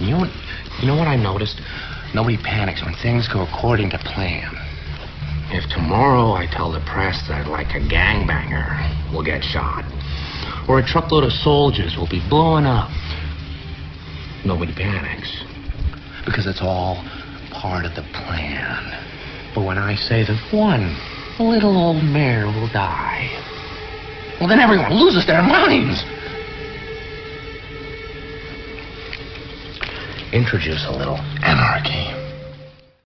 You know what I noticed? Nobody panics when things go according to plan. If tomorrow I tell the press that like a gangbanger will get shot, or a truckload of soldiers will be blowing up, nobody panics. Because it's all part of the plan. But when I say that one little old mare will die, well, then everyone loses their minds. Introduce a little anarchy.